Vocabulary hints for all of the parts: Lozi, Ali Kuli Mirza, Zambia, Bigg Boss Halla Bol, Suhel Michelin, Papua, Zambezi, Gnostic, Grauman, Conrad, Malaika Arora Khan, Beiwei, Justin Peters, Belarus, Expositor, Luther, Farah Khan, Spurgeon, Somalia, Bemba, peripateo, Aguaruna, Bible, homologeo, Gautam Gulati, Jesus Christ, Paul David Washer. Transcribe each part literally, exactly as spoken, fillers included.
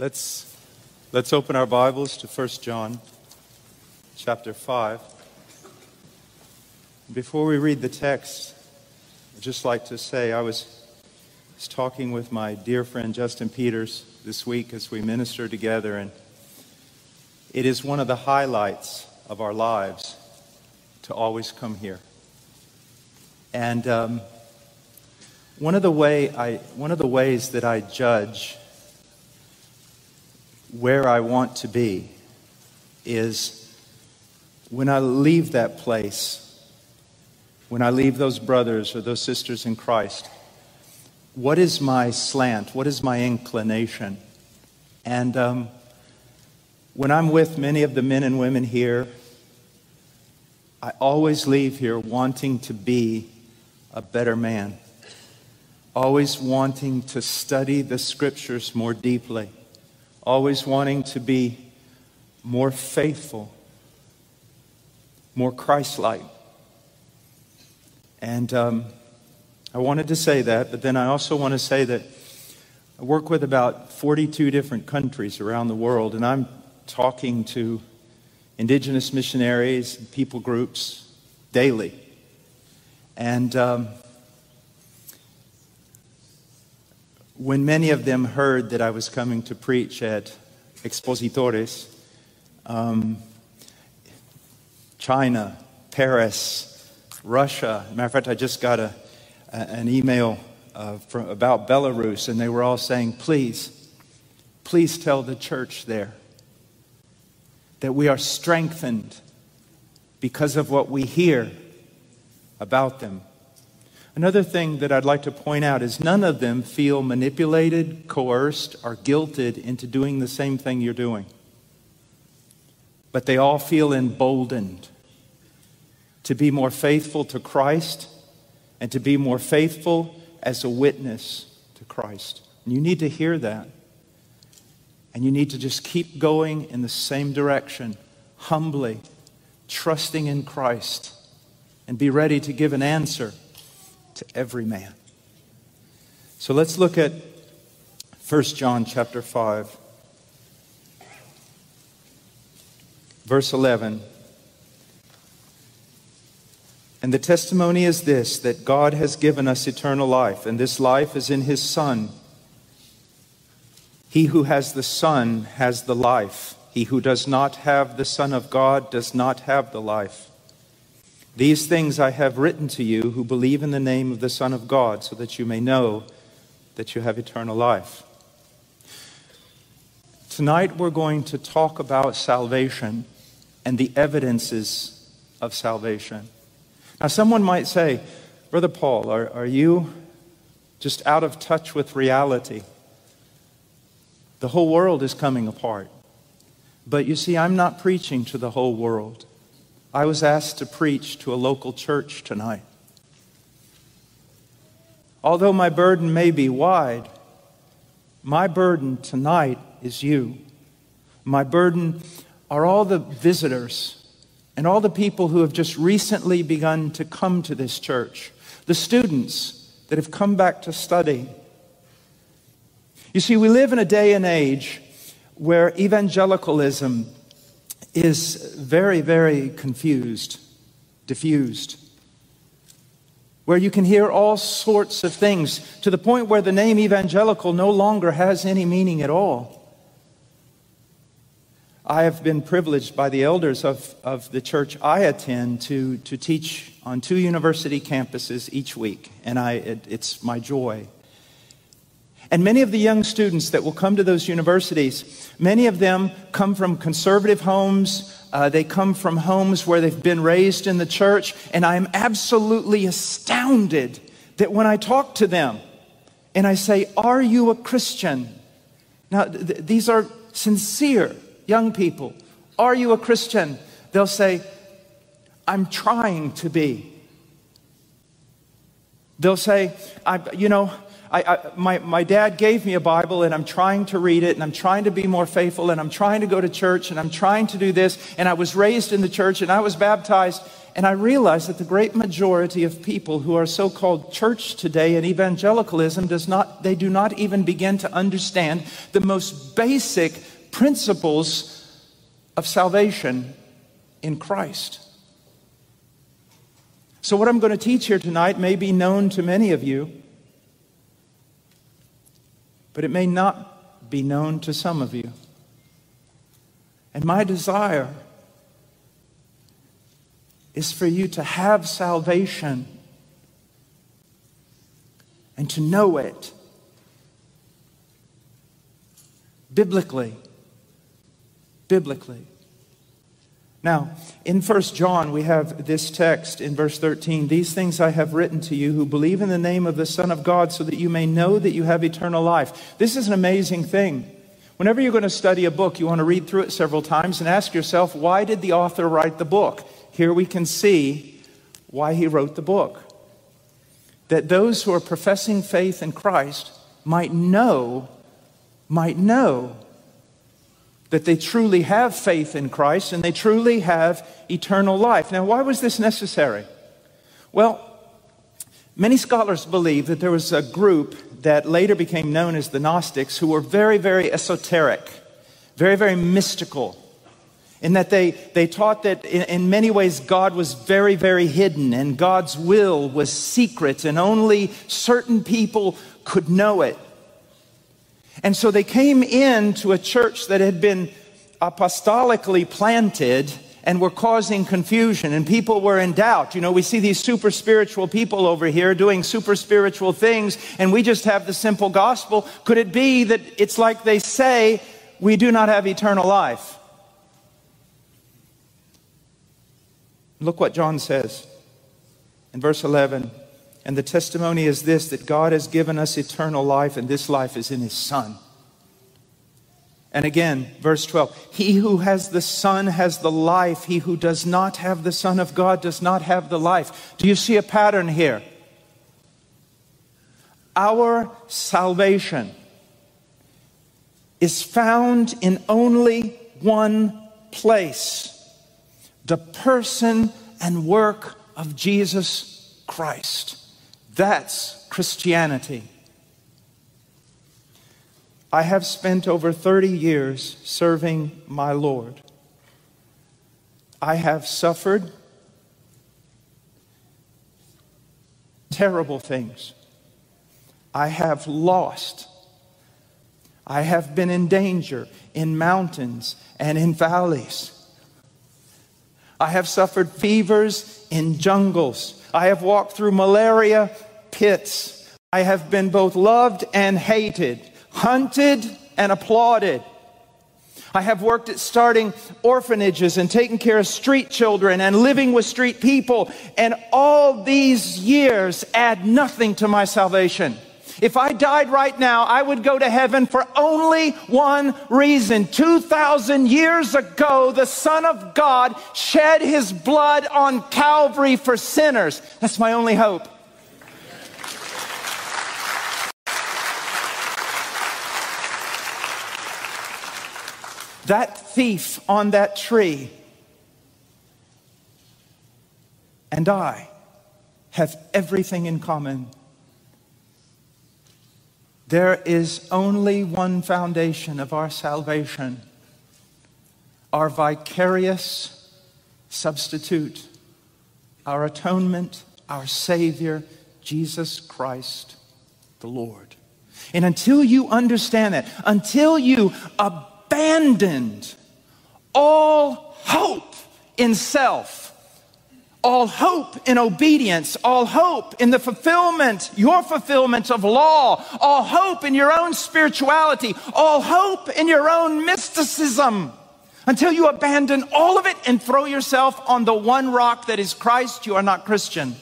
Let's, let's open our Bibles to First John chapter five. Before we read the text, I'd just like to say I was, was talking with my dear friend Justin Peters this week as we minister together, and it is one of the highlights of our lives to always come here. And um, one of the way I, one of the ways that I judge where I want to be is when I leave that place, when I leave those brothers or those sisters in Christ, what is my slant? What is my inclination? And um, when I'm with many of the men and women here, I always leave here wanting to be a better man, always wanting to study the scriptures more deeply, always wanting to be more faithful, more Christ-like. And um, I wanted to say that, but then I also want to say that I work with about forty-two different countries around the world, and I'm talking to indigenous missionaries and people groups daily. And um, when many of them heard that I was coming to preach at Expositores, um, China, Paris, Russia. Matter of fact, I just got a, a, an email uh, from, about Belarus, and they were all saying, please, please tell the church there that we are strengthened because of what we hear about them. Another thing that I'd like to point out is none of them feel manipulated, coerced, or guilted into doing the same thing you're doing. But they all feel emboldened to be more faithful to Christ and to be more faithful as a witness to Christ. And you need to hear that. And you need to just keep going in the same direction, humbly, trusting in Christ, and be ready to give an answer to every man. So let's look at First John chapter five. Verse eleven. And the testimony is this, that God has given us eternal life, and this life is in his Son. He who has the Son has the life. He who does not have the Son of God does not have the life. These things I have written to you who believe in the name of the Son of God, so that you may know that you have eternal life. Tonight we're going to talk about salvation and the evidences of salvation. Now someone might say, Brother Paul, are, are you just out of touch with reality? The whole world is coming apart. But you see, I'm not preaching to the whole world. I was asked to preach to a local church tonight. Although my burden may be wide, my burden tonight is you. My burden are all the visitors and all the people who have just recently begun to come to this church, the students that have come back to study. You see, we live in a day and age where evangelicalism is very, very confused, diffused, where you can hear all sorts of things to the point where the name evangelical no longer has any meaning at all. I have been privileged by the elders of, of the church I attend to, to teach on two university campuses each week, and I, it, it's my joy. And many of the young students that will come to those universities, many of them come from conservative homes. Uh, they come from homes where they've been raised in the church. And I am absolutely astounded that when I talk to them and I say, are you a Christian? Now, th these are sincere young people. Are you a Christian? They'll say, I'm trying to be. They'll say, I, you know, I, I, my, my dad gave me a Bible, and I'm trying to read it, and I'm trying to be more faithful, and I'm trying to go to church, and I'm trying to do this, and I was raised in the church, and I was baptized, and I realized that the great majority of people who are so-called church today and evangelicalism does not, they do not even begin to understand the most basic principles of salvation in Christ. So what I'm going to teach here tonight may be known to many of you, but it may not be known to some of you. And my desire is for you to have salvation and to know it biblically. Biblically. Now, in First John, we have this text in verse thirteen, "These things I have written to you who believe in the name of the Son of God, so that you may know that you have eternal life." This is an amazing thing. Whenever you're going to study a book, you want to read through it several times and ask yourself, why did the author write the book? Here we can see why he wrote the book. That those who are professing faith in Christ might know, might know, that they truly have faith in Christ and they truly have eternal life. Now, why was this necessary? Well, many scholars believe that there was a group that later became known as the Gnostics who were very, very esoteric, very, very mystical, in that they, they taught that in, in many ways God was very, very hidden and God's will was secret and only certain people could know it. And so they came into a church that had been apostolically planted and were causing confusion, and people were in doubt. You know, we see these super spiritual people over here doing super spiritual things, and we just have the simple gospel. Could it be that it's like they say, we do not have eternal life? Look what John says in verse eleven. "And the testimony is this, that God has given us eternal life, and this life is in His Son." And again, verse twelve, "He who has the Son has the life. He who does not have the Son of God does not have the life." Do you see a pattern here? Our salvation is found in only one place: the person and work of Jesus Christ. That's Christianity. I have spent over thirty years serving my Lord. I have suffered terrible things. I have lost. I have been in danger in mountains and in valleys. I have suffered fevers in jungles. I have walked through malaria pits. I have been both loved and hated, hunted and applauded. I have worked at starting orphanages and taking care of street children and living with street people, and all these years add nothing to my salvation. If I died right now, I would go to heaven for only one reason. two thousand years ago, the Son of God shed His blood on Calvary for sinners. That's my only hope. That thief on that tree and I have everything in common. There is only one foundation of our salvation: our vicarious substitute, our atonement, our Savior, Jesus Christ, the Lord. And until you understand that, until you abandoned all hope in self, all hope in obedience, all hope in the fulfillment, your fulfillment of law, all hope in your own spirituality, all hope in your own mysticism, until you abandon all of it and throw yourself on the one rock that is Christ, you are not Christian.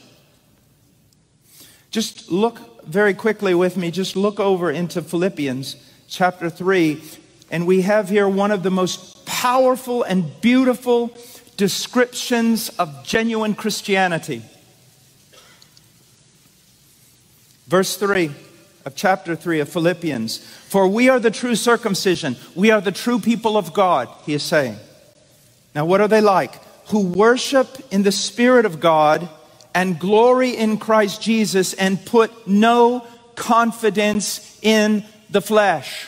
Just look very quickly with me, just look over into Philippians chapter three, and we have here one of the most powerful and beautiful descriptions of genuine Christianity. Verse three of chapter three of Philippians. For we are the true circumcision. We are the true people of God, he is saying. Now, what are they like? Who worship in the Spirit of God and glory in Christ Jesus and put no confidence in the flesh.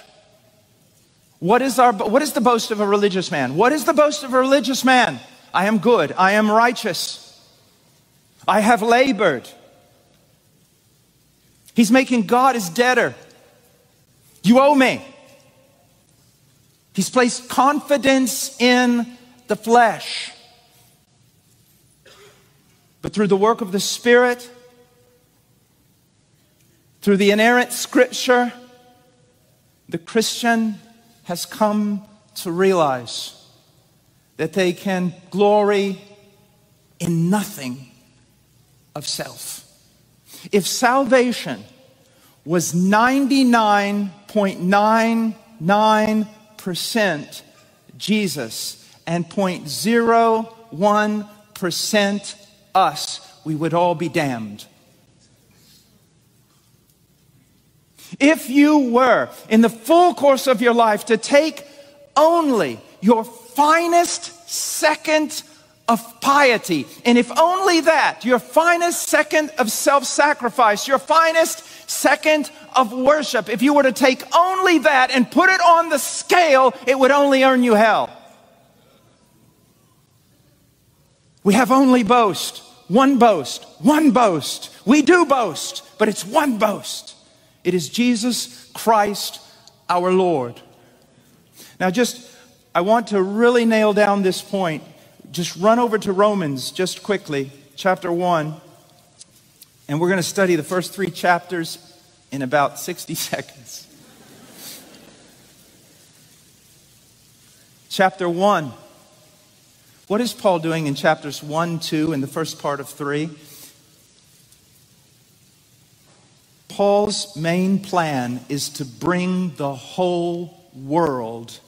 What is our, what is the boast of a religious man? What is the boast of a religious man? I am good. I am righteous. I have labored. He's making God his debtor. You owe me. He's placed confidence in the flesh. But through the work of the Spirit, through the inerrant Scripture, the Christian has come to realize that they can glory in nothing of self. If salvation was ninety-nine point nine nine percent Jesus and zero point zero one percent us, we would all be damned. If you were, in the full course of your life, to take only your finest second of piety, and if only that, your finest second of self-sacrifice, your finest second of worship, if you were to take only that and put it on the scale, it would only earn you hell. We have only boast, one boast, one boast. We do boast, but it's one boast. It is Jesus Christ, our Lord. Now just, I want to really nail down this point. Just run over to Romans just quickly, chapter one. And we're going to study the first three chapters in about sixty seconds. Chapter one. What is Paul doing in chapters one, two, and the first part of three? Paul's main plan is to bring the whole world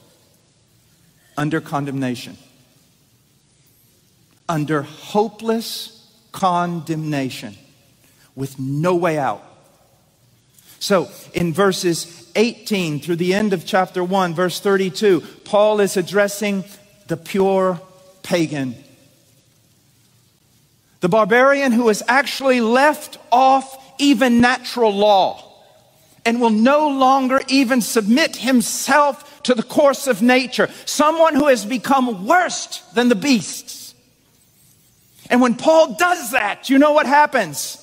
under condemnation. Under hopeless condemnation with no way out. So in verses eighteen through the end of chapter one, verse thirty-two, Paul is addressing the pure pagan. The barbarian who has actually left off even natural law, and will no longer even submit himself to the course of nature. Someone who has become worse than the beasts. And when Paul does that, you know what happens?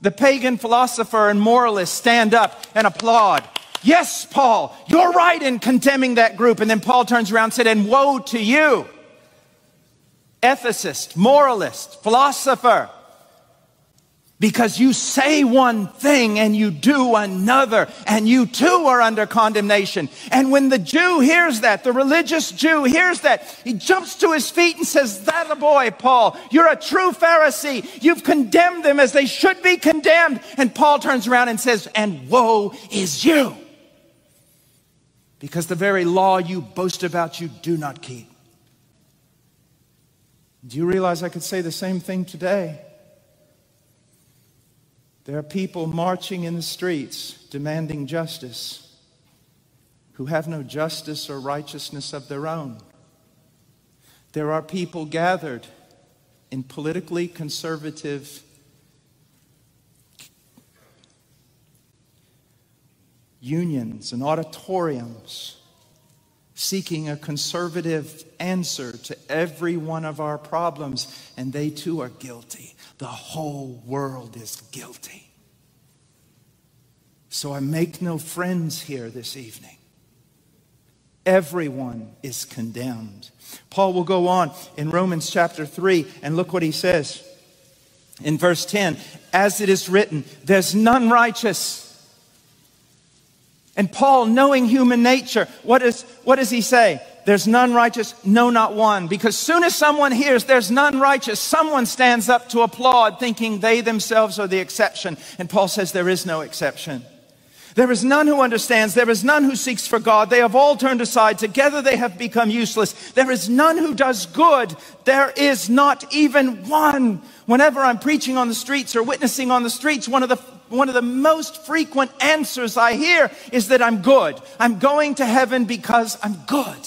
The pagan philosopher and moralist stand up and applaud. Yes, Paul, you're right in condemning that group. And then Paul turns around and said, and woe to you, ethicist, moralist, philosopher, because you say one thing and you do another, and you too are under condemnation. And when the Jew hears that, the religious Jew hears that, he jumps to his feet and says, that a boy, Paul, you're a true Pharisee. You've condemned them as they should be condemned. And Paul turns around and says, and woe is you, because the very law you boast about you do not keep. Do you realize I could say the same thing today? There are people marching in the streets demanding justice who have no justice or righteousness of their own. There are people gathered in politically conservative unions and auditoriums seeking a conservative answer to every one of our problems, and they too are guilty. The whole world is guilty. So I make no friends here this evening. Everyone is condemned. Paul will go on in Romans chapter three, and look what he says in verse ten. As it is written, there's none righteous. And Paul, knowing human nature, what, is, what does he say? There's none righteous, no, not one. Because soon as someone hears there's none righteous, someone stands up to applaud, thinking they themselves are the exception. And Paul says there is no exception. There is none who understands. There is none who seeks for God. They have all turned aside. Together they have become useless. There is none who does good. There is not even one. Whenever I'm preaching on the streets or witnessing on the streets, one of the one of the most frequent answers I hear is that I'm good. I'm going to heaven because I'm good.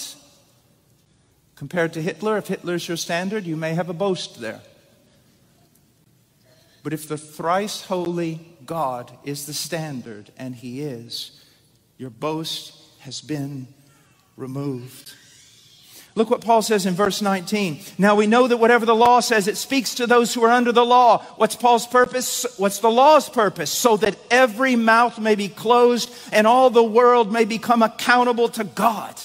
Compared to Hitler, if Hitler's your standard, you may have a boast there. But if the thrice holy God is the standard, and He is, your boast has been removed. Look what Paul says in verse nineteen. Now we know that whatever the law says, it speaks to those who are under the law. What's Paul's purpose? What's the law's purpose? So that every mouth may be closed and all the world may become accountable to God.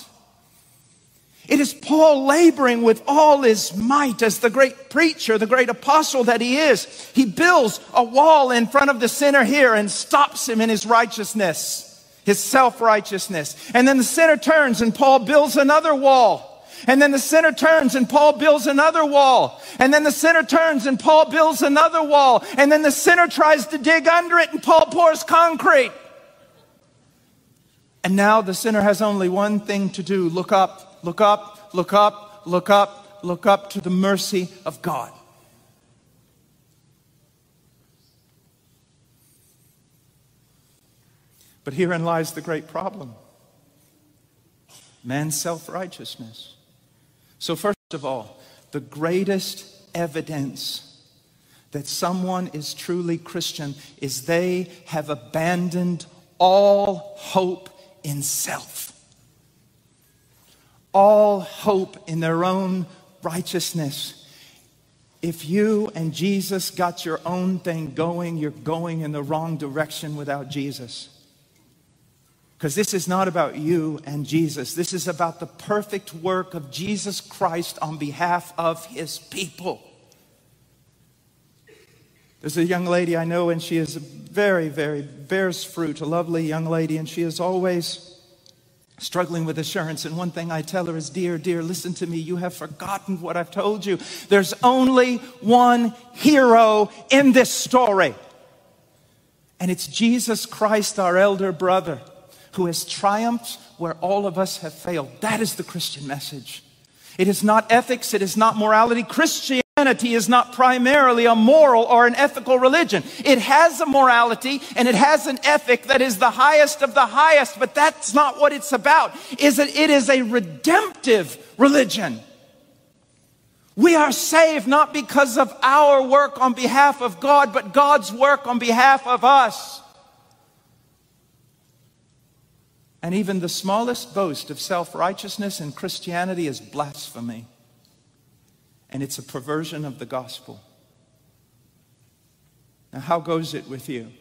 It is Paul laboring with all his might as the great preacher, the great apostle that he is. He builds a wall in front of the sinner here and stops him in his righteousness, his self-righteousness. And then the sinner turns and Paul builds another wall. And then the sinner turns and Paul builds another wall. And then the sinner turns and Paul builds another wall. And then the sinner tries to dig under it and Paul pours concrete. And now the sinner has only one thing to do. Look up, look up, look up, look up, look up to the mercy of God. But herein lies the great problem. Man's self-righteousness. So first of all, the greatest evidence that someone is truly Christian is they have abandoned all hope in self. All hope in their own righteousness. If you and Jesus got your own thing going, you're going in the wrong direction without Jesus. Because this is not about you and Jesus. This is about the perfect work of Jesus Christ on behalf of His people. There's a young lady I know, and she is very, very, bears fruit, a lovely young lady, and she is always struggling with assurance. And one thing I tell her is, dear, dear, listen to me. You have forgotten what I've told you. There's only one hero in this story, and it's Jesus Christ, our elder brother, who has triumphed where all of us have failed. That is the Christian message. It is not ethics. It is not morality. Christianity is not primarily a moral or an ethical religion. It has a morality and it has an ethic that is the highest of the highest, but that's not what it's about. Is that it is a redemptive religion. We are saved not because of our work on behalf of God, but God's work on behalf of us. And even the smallest boast of self-righteousness in Christianity is blasphemy. And it's a perversion of the gospel. Now, how goes it with you?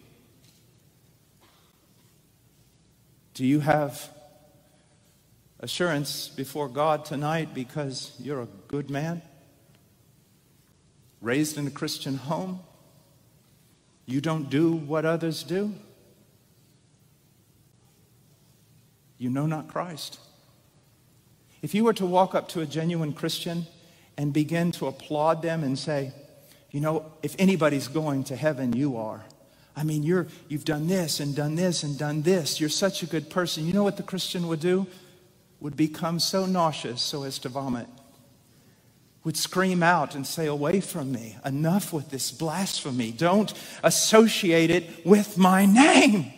Do you have assurance before God tonight because you're a good man? Raised in a Christian home? You don't do what others do? You know not Christ. If you were to walk up to a genuine Christian and begin to applaud them and say, you know, if anybody's going to heaven, you are. I mean, you're, you've done this and done this and done this. You're such a good person. You know what the Christian would do? Would become so nauseous so as to vomit. Would scream out and say, away from me. Enough with this blasphemy. Don't associate it with my name.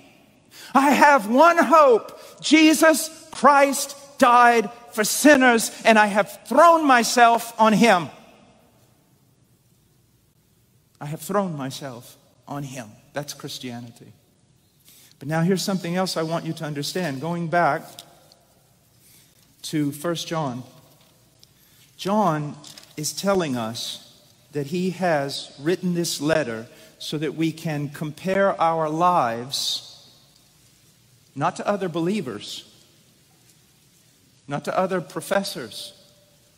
I have one hope. Jesus Christ died for sinners, and I have thrown myself on Him. I have thrown myself on Him. That's Christianity. But now here's something else I want you to understand. Going back to First John. John is telling us that he has written this letter so that we can compare our lives not to other believers, not to other professors,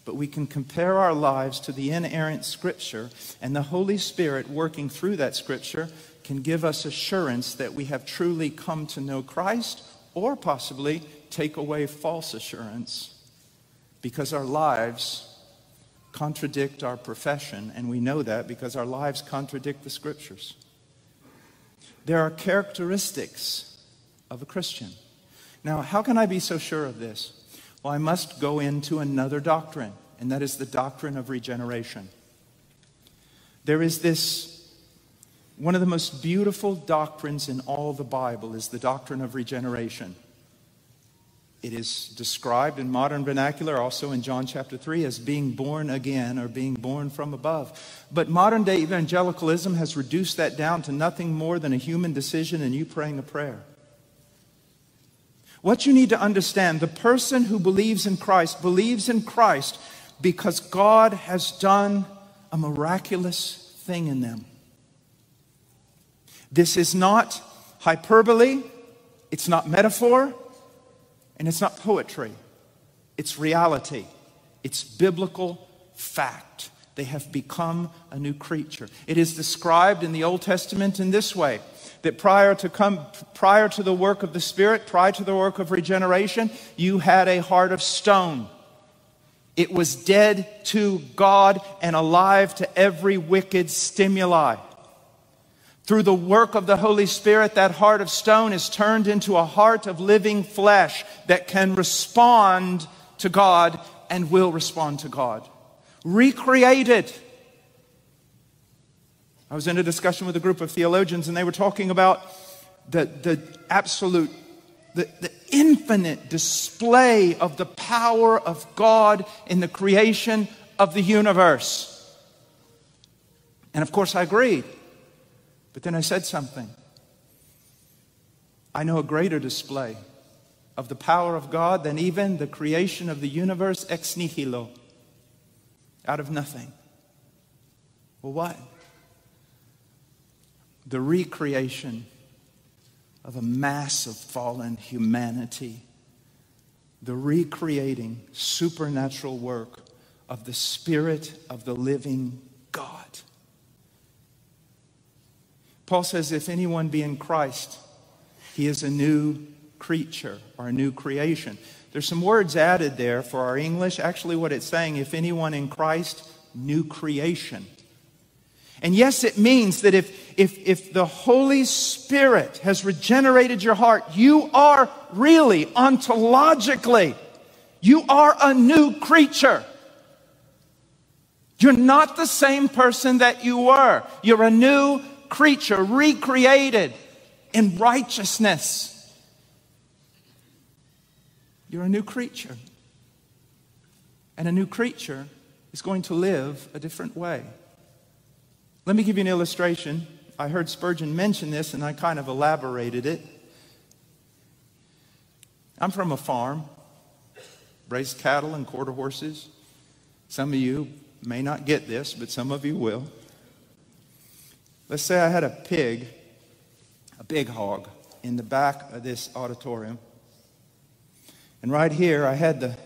but we can compare our lives to the inerrant Scripture, and the Holy Spirit working through that Scripture can give us assurance that we have truly come to know Christ, or possibly take away false assurance because our lives contradict our profession, and we know that because our lives contradict the Scriptures. There are characteristics of a Christian. Now, how can I be so sure of this? Well, I must go into another doctrine, and that is the doctrine of regeneration. There is this One of the most beautiful doctrines in all the Bible is the doctrine of regeneration. It is described in modern vernacular, also in John chapter three, as being born again or being born from above. But modern day evangelicalism has reduced that down to nothing more than a human decision and you praying a prayer. What you need to understand, the person who believes in Christ believes in Christ because God has done a miraculous thing in them. This is not hyperbole, it's not metaphor, and it's not poetry. It's reality. It's biblical fact. They have become a new creature. It is described in the Old Testament in this way, that prior to, come, prior to the work of the Spirit, prior to the work of regeneration, you had a heart of stone. It was dead to God and alive to every wicked stimuli. Through the work of the Holy Spirit, that heart of stone is turned into a heart of living flesh that can respond to God and will respond to God. Recreated. I was in a discussion with a group of theologians, and they were talking about the, the absolute, the, the infinite display of the power of God in the creation of the universe. And of course I agreed. But then I said something. I know a greater display of the power of God than even the creation of the universe ex nihilo, out of nothing. Well, what? The recreation of a mass of fallen humanity, the recreating supernatural work of the Spirit of the living God. Paul says, if anyone be in Christ, he is a new creature or a new creation. There's some words added there for our English. Actually, what it's saying, if anyone in Christ, new creation. And yes, it means that if, if, if the Holy Spirit has regenerated your heart, you are really, ontologically, you are a new creature. You're not the same person that you were. You're a new creature. Creature recreated in righteousness. You're a new creature. And a new creature is going to live a different way. Let me give you an illustration. I heard Spurgeon mention this and I kind of elaborated it. I'm from a farm, raised cattle and quarter horses. Some of you may not get this, but some of you will. Let's say I had a pig, a big hog, in the back of this auditorium. And right here, I had the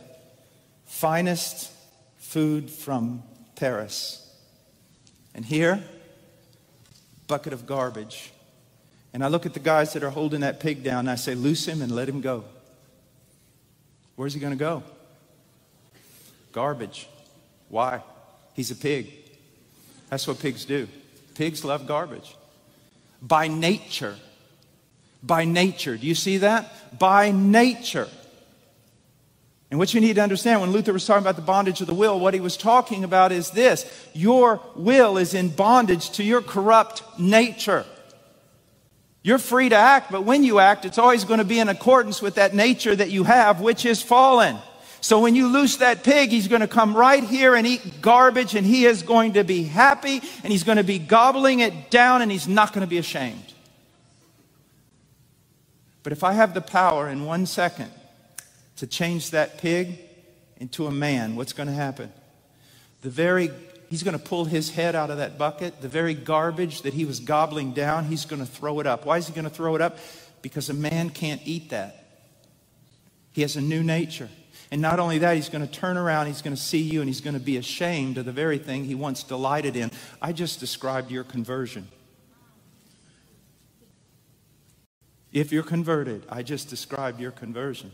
finest food from Paris. And here, bucket of garbage. And I look at the guys that are holding that pig down, and I say, loose him and let him go. Where's he going to go? Garbage. Why? He's a pig. That's what pigs do. Pigs love garbage. By nature. By nature. Do you see that? By nature. And what you need to understand, when Luther was talking about the bondage of the will, what he was talking about is this. Your will is in bondage to your corrupt nature. You're free to act, but when you act, it's always going to be in accordance with that nature that you have, which is fallen. So when you loose that pig, he's going to come right here and eat garbage, and he is going to be happy, and he's going to be gobbling it down, and he's not going to be ashamed. But if I have the power in one second to change that pig into a man, what's going to happen? The very, he's going to pull his head out of that bucket. The very garbage that he was gobbling down, he's going to throw it up. Why is he going to throw it up? Because a man can't eat that. He has a new nature. And not only that, he's going to turn around, he's going to see you, and he's going to be ashamed of the very thing he once delighted in. I just described your conversion. If you're converted, I just described your conversion.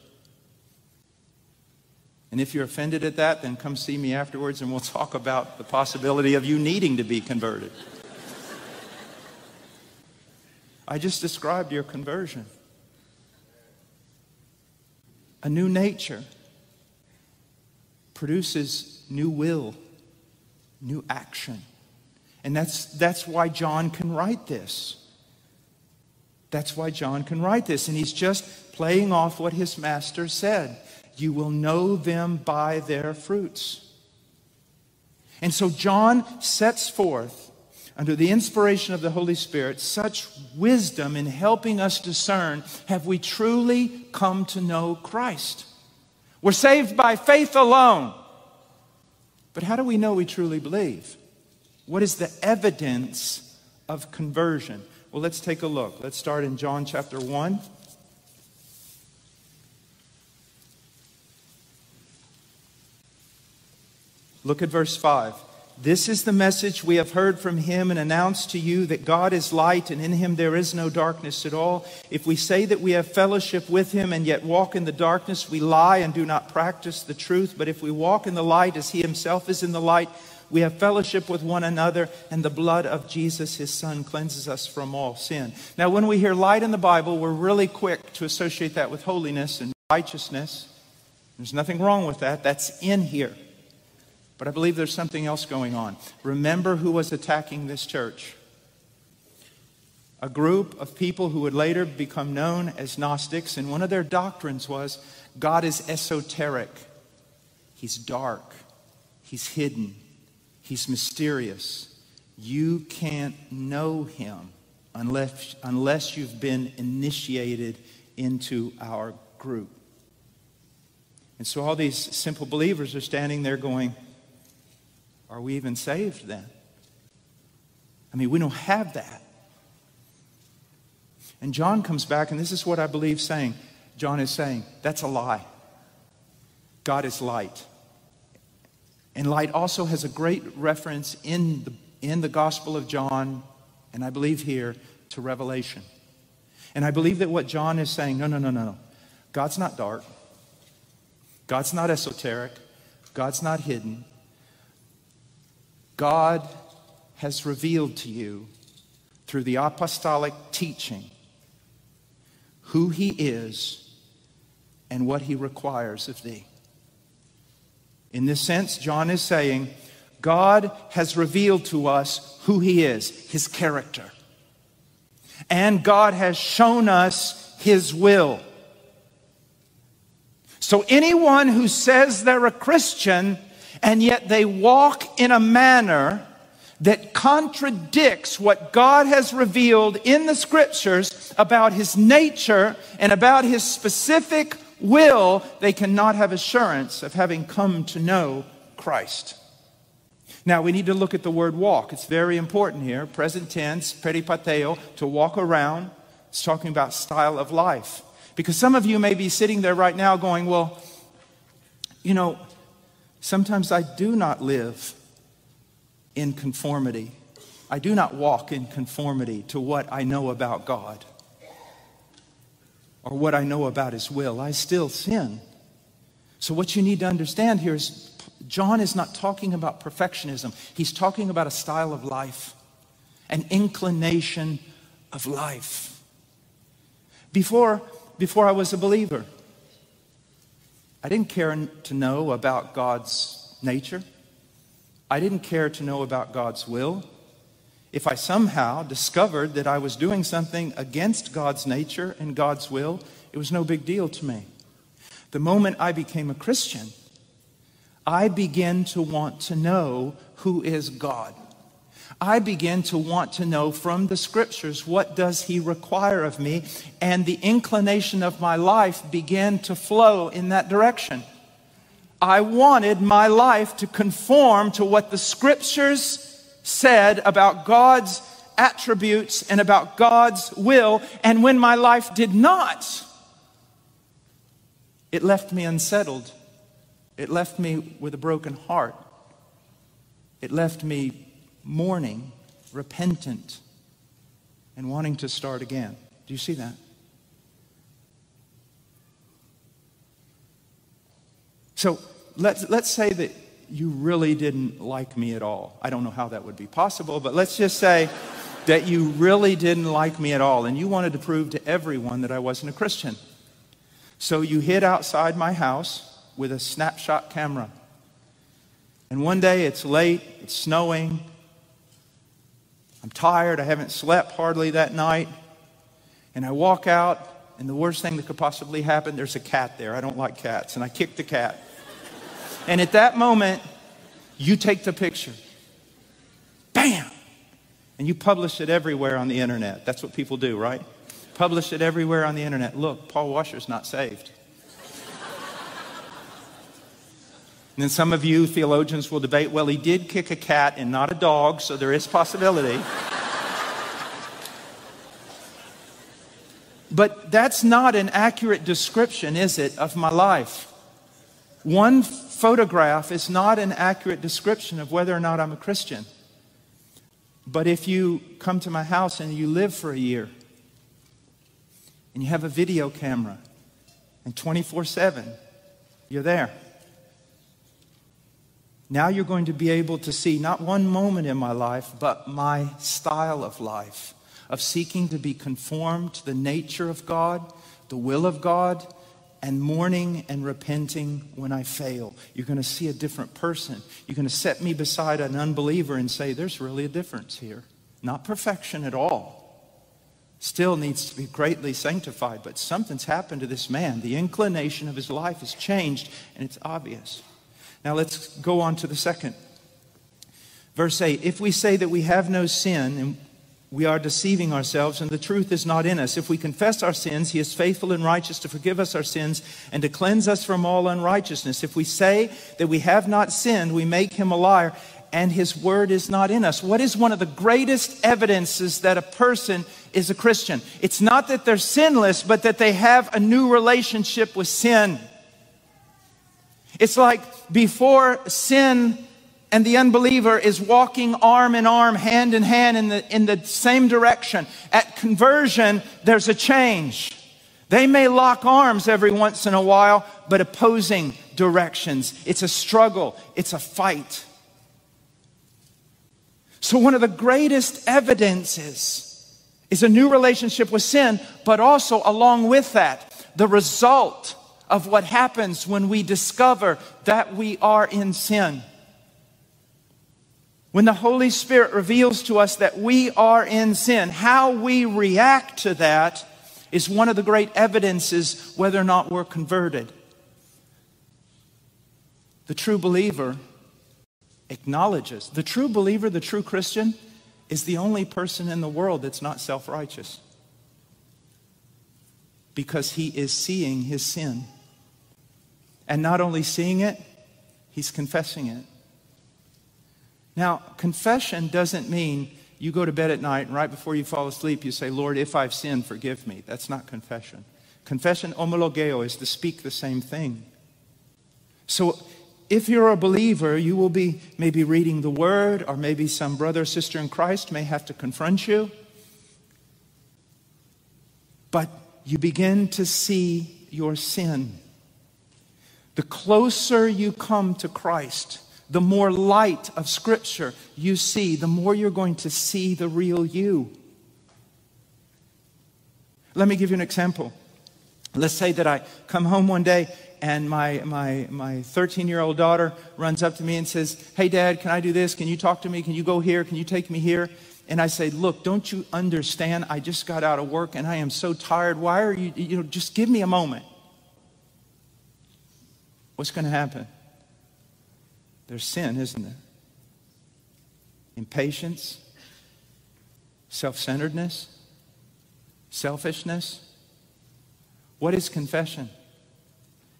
And if you're offended at that, then come see me afterwards, and we'll talk about the possibility of you needing to be converted. I just described your conversion. A new nature produces new will, new action. And that's, that's why John can write this. That's why John can write this. And he's just playing off what his master said. You will know them by their fruits. And so John sets forth, under the inspiration of the Holy Spirit, such wisdom in helping us discern, have we truly come to know Christ? We're saved by faith alone. But how do we know we truly believe? What is the evidence of conversion? Well, let's take a look. Let's start in John chapter one. Look at verse five. This is the message we have heard from him and announced to you, that God is light and in him there is no darkness at all. If we say that we have fellowship with him and yet walk in the darkness, we lie and do not practice the truth. But if we walk in the light as he himself is in the light, we have fellowship with one another, and the blood of Jesus, his son, cleanses us from all sin. Now, when we hear light in the Bible, we're really quick to associate that with holiness and righteousness. There's nothing wrong with that. That's in here. But I believe there's something else going on. Remember who was attacking this church. A group of people who would later become known as Gnostics, and one of their doctrines was God is esoteric. He's dark. He's hidden. He's mysterious. You can't know him unless, unless you've been initiated into our group. And so all these simple believers are standing there going, are we even saved then? I mean, we don't have that. And John comes back, and this is what I believe saying. John is saying, that's a lie. God is light. And light also has a great reference in the, in the Gospel of John, and I believe here, to Revelation. And I believe that what John is saying, no, no, no, no, no. God's not dark. God's not esoteric. God's not hidden. God has revealed to you through the apostolic teaching who he is and what he requires of thee. In this sense, John is saying, God has revealed to us who he is, his character. And God has shown us his will. So anyone who says they're a Christian, and yet they walk in a manner that contradicts what God has revealed in the Scriptures about his nature and about his specific will, they cannot have assurance of having come to know Christ. Now, we need to look at the word walk. It's very important here. Present tense, peripateo, to walk around. It's talking about style of life. Because some of you may be sitting there right now going, well, you know, sometimes I do not live in conformity. I do not walk in conformity to what I know about God, or what I know about his will. I still sin. So what you need to understand here is John is not talking about perfectionism. He's talking about a style of life, an inclination of life. Before, before I was a believer, I didn't care to know about God's nature. I didn't care to know about God's will. If I somehow discovered that I was doing something against God's nature and God's will, it was no big deal to me. The moment I became a Christian, I began to want to know who is God. I began to want to know from the Scriptures, what does he require of me? And the inclination of my life began to flow in that direction. I wanted my life to conform to what the Scriptures said about God's attributes and about God's will. And when my life did not, it left me unsettled. It left me with a broken heart. It left me mourning, repentant, and wanting to start again. Do you see that? So let's, let's say that you really didn't like me at all. I don't know how that would be possible, but let's just say that you really didn't like me at all, and you wanted to prove to everyone that I wasn't a Christian. So you hid outside my house with a snapshot camera. And one day it's late, it's snowing, I'm tired. I haven't slept hardly that night. And I walk out, and the worst thing that could possibly happen, there's a cat there. I don't like cats. And I kick the cat. And at that moment, you take the picture. Bam! And you publish it everywhere on the internet. That's what people do, right? Publish it everywhere on the internet. Look, Paul Washer's not saved. And then some of you theologians will debate, well, he did kick a cat and not a dog, so there is possibility. But that's not an accurate description, is it, of my life? One photograph is not an accurate description of whether or not I'm a Christian. But if you come to my house and you live for a year, and you have a video camera, and twenty-four seven, you're there. Now you're going to be able to see not one moment in my life, but my style of life, of seeking to be conformed to the nature of God, the will of God, and mourning and repenting when I fail. You're going to see a different person. You're going to set me beside an unbeliever and say, there's really a difference here. Not perfection at all. Still needs to be greatly sanctified, but something's happened to this man. The inclination of his life has changed, and it's obvious. Now let's go on to the second. Verse eight, if we say that we have no sin, we are deceiving ourselves, and the truth is not in us. If we confess our sins, he is faithful and righteous to forgive us our sins and to cleanse us from all unrighteousness. If we say that we have not sinned, we make him a liar, and his word is not in us. What is one of the greatest evidences that a person is a Christian? It's not that they're sinless, but that they have a new relationship with sin. It's like before sin and the unbeliever is walking arm in arm, hand in hand in the, in the same direction. At conversion, there's a change. They may lock arms every once in a while, but opposing directions. It's a struggle. It's a fight. So one of the greatest evidences is a new relationship with sin, but also along with that, the result of what happens when we discover that we are in sin. When the Holy Spirit reveals to us that we are in sin, how we react to that is one of the great evidences whether or not we're converted. The true believer acknowledges. The true believer, the true Christian, is the only person in the world that's not self-righteous, because he is seeing his sin. And not only seeing it, he's confessing it. Now, confession doesn't mean you go to bed at night and right before you fall asleep you say, Lord, if I've sinned, forgive me. That's not confession. Confession, homologeo, is to speak the same thing. So if you're a believer, you will be maybe reading the Word, or maybe some brother or sister in Christ may have to confront you. But you begin to see your sin. The closer you come to Christ, the more light of Scripture you see, the more you're going to see the real you. Let me give you an example. Let's say that I come home one day and my my my thirteen-year-old daughter runs up to me and says, hey, Dad, can I do this? Can you talk to me? Can you go here? Can you take me here? And I say, look, don't you understand? I just got out of work and I am so tired. Why are you, you know, just give me a moment. What's going to happen? There's sin, isn't there? Impatience, self-centeredness, selfishness. What is confession?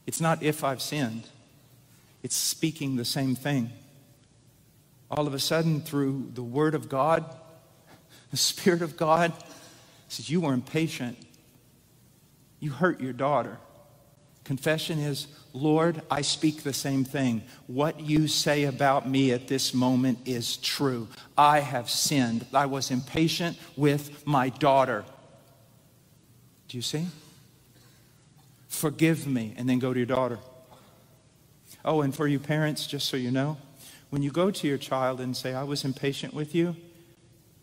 It's not if I've sinned. It's speaking the same thing. All of a sudden, through the Word of God, the Spirit of God, says, you were impatient. You hurt your daughter. Confession is, Lord, I speak the same thing. What you say about me at this moment is true. I have sinned. I was impatient with my daughter. Do you see? Forgive me, and then go to your daughter. Oh, and for you parents, just so you know, when you go to your child and say, I was impatient with you,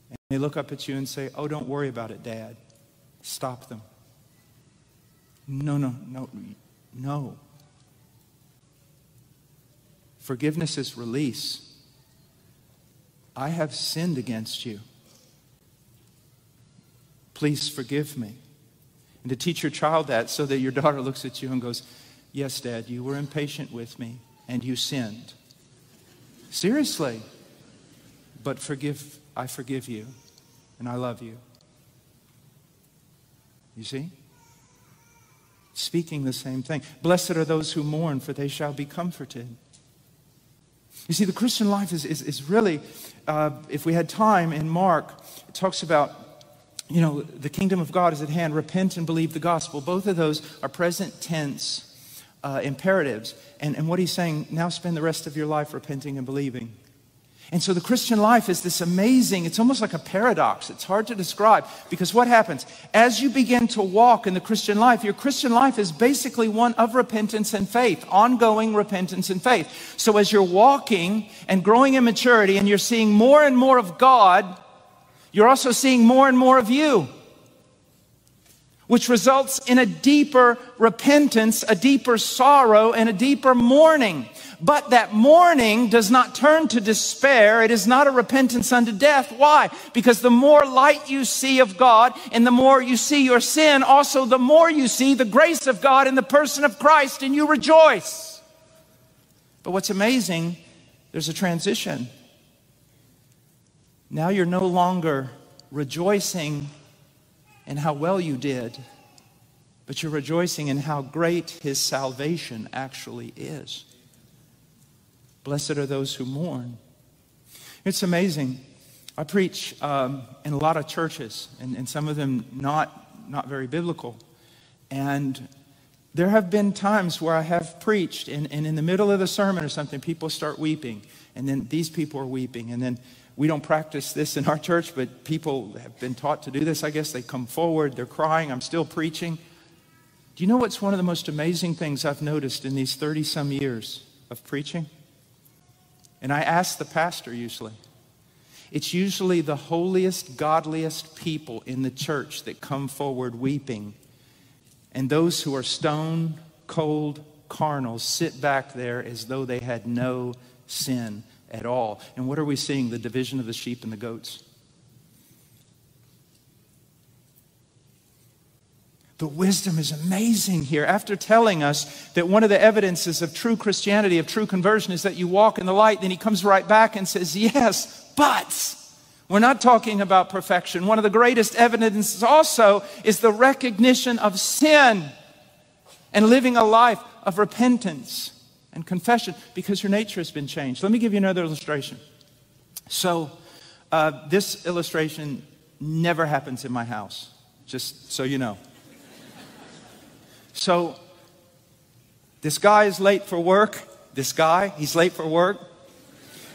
and they look up at you and say, oh, don't worry about it, Dad. Stop them. No, no, no, no. Forgiveness is release. I have sinned against you. please forgive me. And to teach your child that so that your daughter looks at you and goes, yes, Dad, you were impatient with me and you sinned. Seriously. But forgive, I forgive you and I love you. You see? Speaking the same thing. Blessed are those who mourn, for they shall be comforted. You see, the Christian life is, is, is really, uh, if we had time in Mark, it talks about, you know, the kingdom of God is at hand. Repent and believe the gospel. Both of those are present tense uh, imperatives. And, and what he's saying, now spend the rest of your life repenting and believing. And so the Christian life is this amazing, it's almost like a paradox. It's hard to describe because what happens? As you begin to walk in the Christian life, your Christian life is basically one of repentance and faith, ongoing repentance and faith. So as you're walking and growing in maturity and you're seeing more and more of God, you're also seeing more and more of you, which results in a deeper repentance, a deeper sorrow, and a deeper mourning. But that mourning does not turn to despair. It is not a repentance unto death. Why? Because the more light you see of God and the more you see your sin, also the more you see the grace of God in the person of Christ and you rejoice. But what's amazing, there's a transition. Now you're no longer rejoicing in how well you did, but you're rejoicing in how great His salvation actually is. Blessed are those who mourn. It's amazing. I preach um, in a lot of churches, and, and some of them not, not very biblical. And there have been times where I have preached, and, and in the middle of the sermon or something, people start weeping. And then these people are weeping. And then we don't practice this in our church, but people have been taught to do this, I guess. They come forward, they're crying, I'm still preaching. Do you know what's one of the most amazing things I've noticed in these thirty-some years of preaching? And I ask the pastor usually. It's usually the holiest, godliest people in the church that come forward weeping. And those who are stone cold carnal sit back there as though they had no sin at all. And what are we seeing? The division of the sheep and the goats. The wisdom is amazing here. After telling us that one of the evidences of true Christianity, of true conversion, is that you walk in the light, then he comes right back and says, yes, but we're not talking about perfection. One of the greatest evidences also is the recognition of sin and living a life of repentance and confession because your nature has been changed. Let me give you another illustration. So uh, this illustration never happens in my house, just so you know. So this guy is late for work. This guy, he's late for work.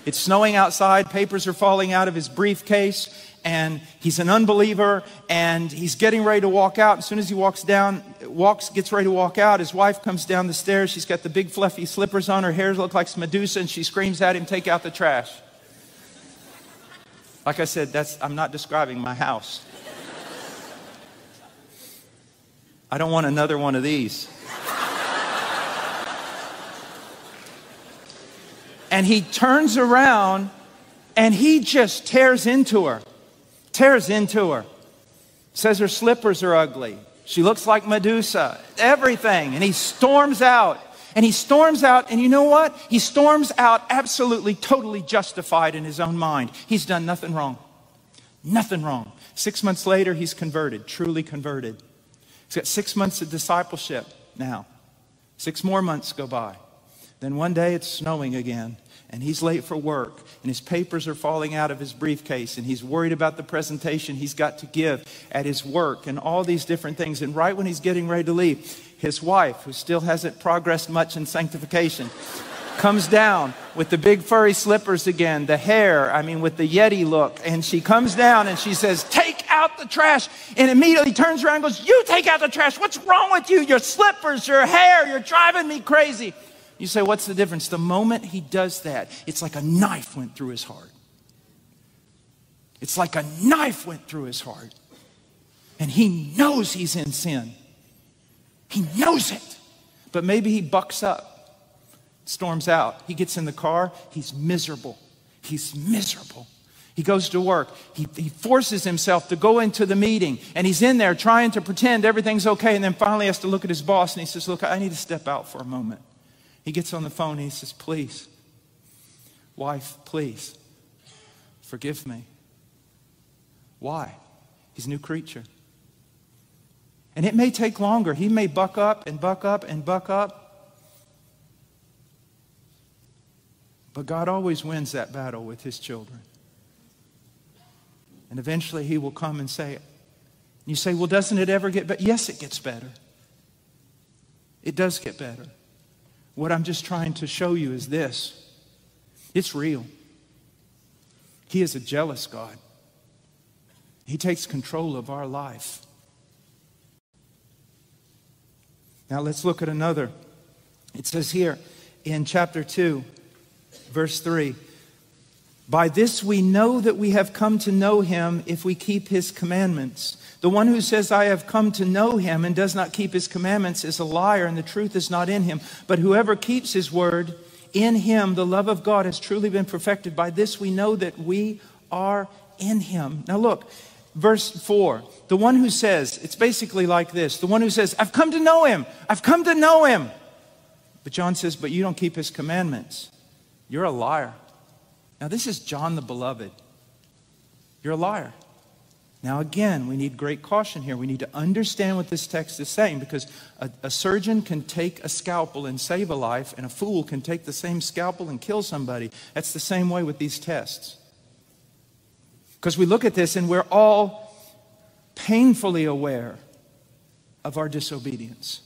It's snowing outside. Papers are falling out of his briefcase. And he's an unbeliever. And he's getting ready to walk out. As soon as he walks down, walks, gets ready to walk out, his wife comes down the stairs. She's got the big fluffy slippers on. Her hair looks like Medusa. And she screams at him, take out the trash. Like I said, that's, I'm not describing my house. I don't want another one of these. And he turns around and he just tears into her. Tears into her. Says her slippers are ugly. She looks like Medusa. Everything. And he storms out. And he storms out, and you know what? He storms out absolutely, totally justified in his own mind. He's done nothing wrong. Nothing wrong. Six months later, he's converted. Truly converted. He's got six months of discipleship now. Six more months go by. Then one day it's snowing again, and he's late for work, and his papers are falling out of his briefcase, and he's worried about the presentation he's got to give at his work and all these different things. And right when he's getting ready to leave, his wife, who still hasn't progressed much in sanctification, comes down with the big furry slippers again, the hair, I mean, with the Yeti look. And she comes down and she says, take out the trash. And immediately turns around and goes, you take out the trash. What's wrong with you? Your slippers, your hair, you're driving me crazy. You say, what's the difference? The moment he does that, it's like a knife went through his heart. It's like a knife went through his heart. And he knows he's in sin. He knows it. But maybe he bucks up. Storms out. He gets in the car. He's miserable. He's miserable. He goes to work. He, he forces himself to go into the meeting, and he's in there trying to pretend everything's okay, and then finally has to look at his boss, and he says, look, I need to step out for a moment. He gets on the phone, and he says, please, wife, please, forgive me. Why? He's a new creature. And it may take longer. He may buck up and buck up and buck up. But God always wins that battle with his children. And eventually he will come and say it. You say, well, doesn't it ever get better? Yes, it gets better. It does get better. What I'm just trying to show you is this. It's real. He is a jealous God. He takes control of our life. Now let's look at another. It says here in chapter two, verse three. By this we know that we have come to know him if we keep his commandments. The one who says, I have come to know him and does not keep his commandments is a liar and the truth is not in him. But whoever keeps his word, in him the love of God has truly been perfected. By this we know that we are in him. Now look, verse four. The one who says, it's basically like this. The one who says, I've come to know him. I've come to know him. But John says, but you don't keep his commandments. You're a liar. Now, this is John the Beloved. You're a liar. Now, again, we need great caution here. We need to understand what this text is saying, because a, a surgeon can take a scalpel and save a life, and a fool can take the same scalpel and kill somebody. That's the same way with these tests. Because we look at this, and we're all painfully aware of our disobedience.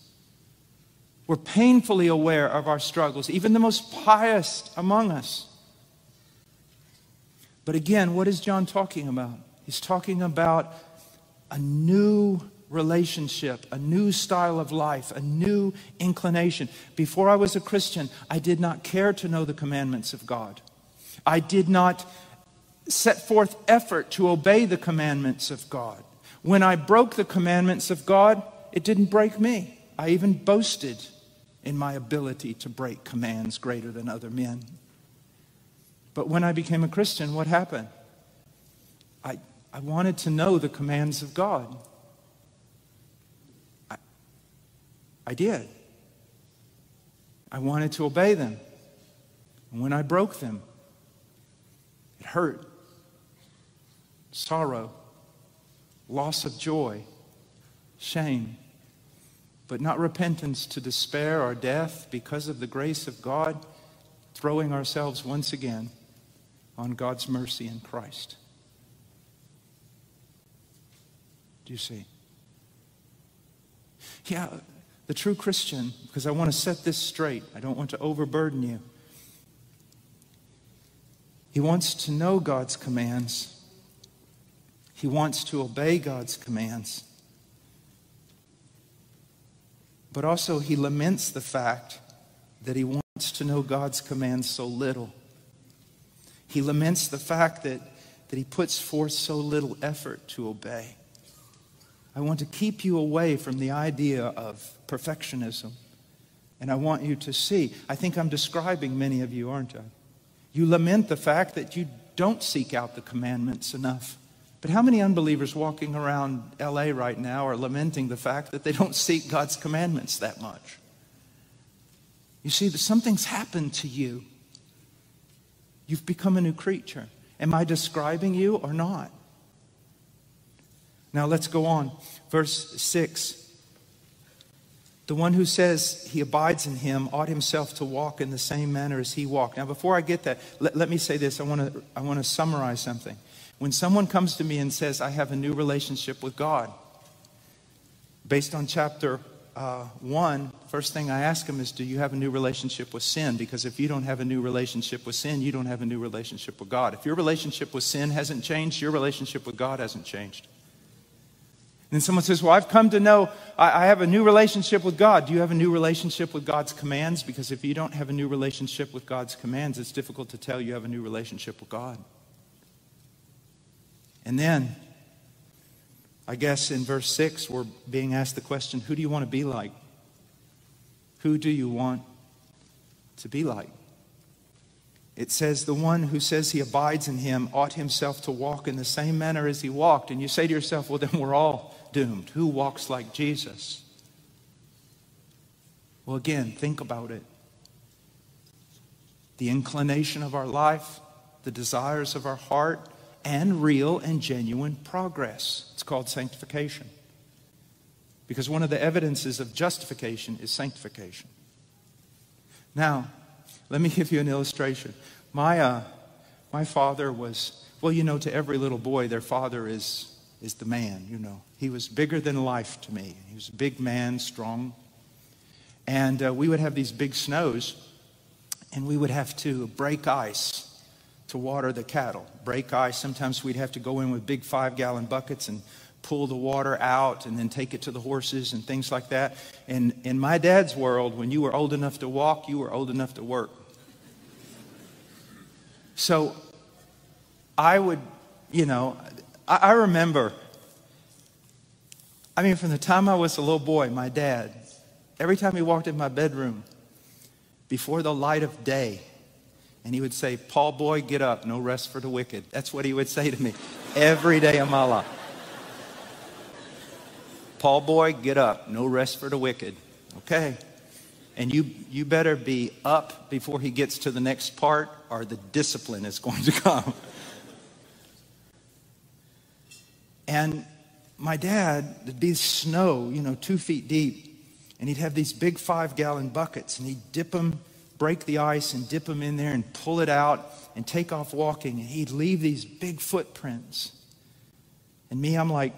We're painfully aware of our struggles, even the most pious among us. But again, what is John talking about? He's talking about a new relationship, a new style of life, a new inclination. Before I was a Christian, I did not care to know the commandments of God. I did not set forth effort to obey the commandments of God. When I broke the commandments of God, it didn't break me. I even boasted in my ability to break commands greater than other men. But when I became a Christian, what happened? I, I wanted to know the commands of God. I, I did. I wanted to obey them. And when I broke them, it hurt. Sorrow, loss of joy, shame, but not repentance to despair or death because of the grace of God, throwing ourselves once again on God's mercy in Christ. Do you see? Yeah, the true Christian, because I want to set this straight. I don't want to overburden you. He wants to know God's commands. He wants to obey God's commands. But also he laments the fact that he wants to know God's commands so little. He laments the fact that, that he puts forth so little effort to obey. I want to keep you away from the idea of perfectionism. And I want you to see, I think I'm describing many of you, aren't I? You lament the fact that you don't seek out the commandments enough. But how many unbelievers walking around L A right now are lamenting the fact that they don't seek God's commandments that much? You see, that something's happened to you. You've become a new creature. Am I describing you or not? Now let's go on. Verse six. The one who says he abides in him ought himself to walk in the same manner as he walked. Now before I get that, let, let me say this. I want to I want to summarize something. When someone comes to me and says, I have a new relationship with God, based on chapter Uh, one, first thing I ask them is, do you have a new relationship with sin? Because if you don't have a new relationship with sin, you don't have a new relationship with God. If your relationship with sin hasn't changed, your relationship with God hasn't changed. And then someone says, well, I've come to know I, I have a new relationship with God. Do you have a new relationship with God's commands? Because if you don't have a new relationship with God's commands, it's difficult to tell you have a new relationship with God. And then I guess in verse six, we're being asked the question, who do you want to be like? Who do you want to be like? It says, the one who says he abides in him ought himself to walk in the same manner as he walked. And you say to yourself, well, then we're all doomed. Who walks like Jesus? Well, again, think about it. The inclination of our life, the desires of our heart, and real and genuine progress. It's called sanctification. Because one of the evidences of justification is sanctification. Now, let me give you an illustration. My, uh, my father was, well, you know, to every little boy, their father is, is the man, you know. He was bigger than life to me. He was a big man, strong. And uh, we would have these big snows, and we would have to break ice to water the cattle. Break ice, sometimes we'd have to go in with big five-gallon buckets and pull the water out and then take it to the horses and things like that. And in my dad's world, when you were old enough to walk, you were old enough to work. So I would, you know, I, I remember, I mean, from the time I was a little boy, my dad, every time he walked in my bedroom, before the light of day, and he would say, Paul boy, get up, no rest for the wicked. That's what he would say to me every day of my life. Paul boy, get up, no rest for the wicked. Okay. And you, you better be up before he gets to the next part or the discipline is going to come. And my dad, there'd be snow, you know, two feet deep. And he'd have these big five-gallon buckets and he'd dip them, break the ice and dip them in there and pull it out and take off walking. And he'd leave these big footprints. And me, I'm like,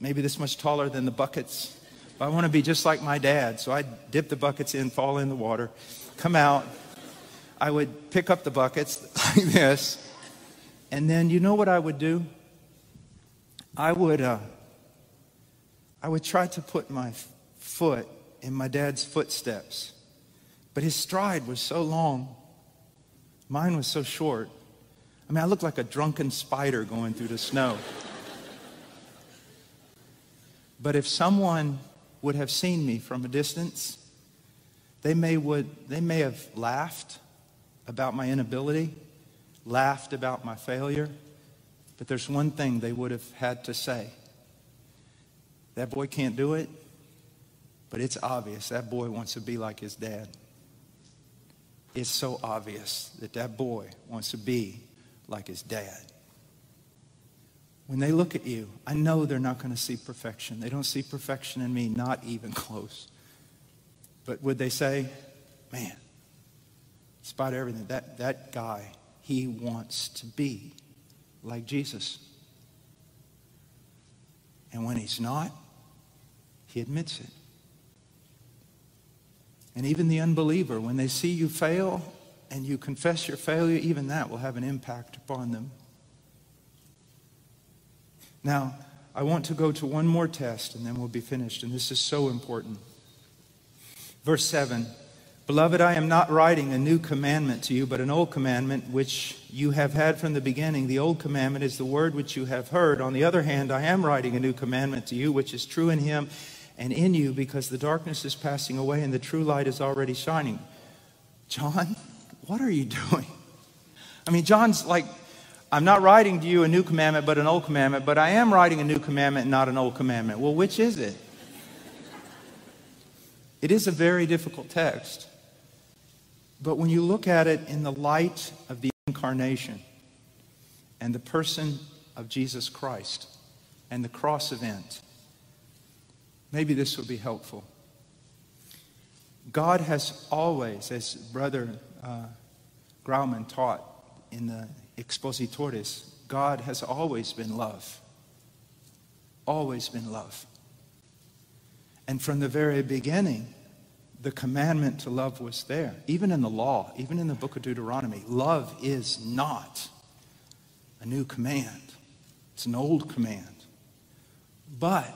maybe this much taller than the buckets, but I want to be just like my dad. So I'd dip the buckets in, fall in the water, come out. I would pick up the buckets like this. And then you know what I would do? I would, uh, I would try to put my foot in my dad's footsteps. But his stride was so long, mine was so short. I mean, I looked like a drunken spider going through the snow. But if someone would have seen me from a distance, they may, would, they may have laughed about my inability, laughed about my failure, but there's one thing they would have had to say. That boy can't do it, but it's obvious that boy wants to be like his dad. It's so obvious that that boy wants to be like his dad. When they look at you, I know they're not going to see perfection. They don't see perfection in me, not even close. But would they say, man, despite everything, that, that guy, he wants to be like Jesus. And when he's not, he admits it. And even the unbeliever, when they see you fail and you confess your failure, even that will have an impact upon them. Now, I want to go to one more test and then we'll be finished. And this is so important. Verse seven, beloved, I am not writing a new commandment to you, but an old commandment which you have had from the beginning. The old commandment is the word which you have heard. On the other hand, I am writing a new commandment to you, which is true in him and in you, because the darkness is passing away and the true light is already shining. John, what are you doing? I mean, John's like, I'm not writing to you a new commandment, but an old commandment, but I am writing a new commandment, not an old commandment. Well, which is it? It is a very difficult text. But when you look at it in the light of the incarnation and the person of Jesus Christ and the cross event, maybe this will be helpful. God has always, as Brother uh, Grauman taught in the Expositores, God has always been love. Always been love. And from the very beginning, the commandment to love was there. Even in the law, even in the book of Deuteronomy, love is not a new command. It's an old command. But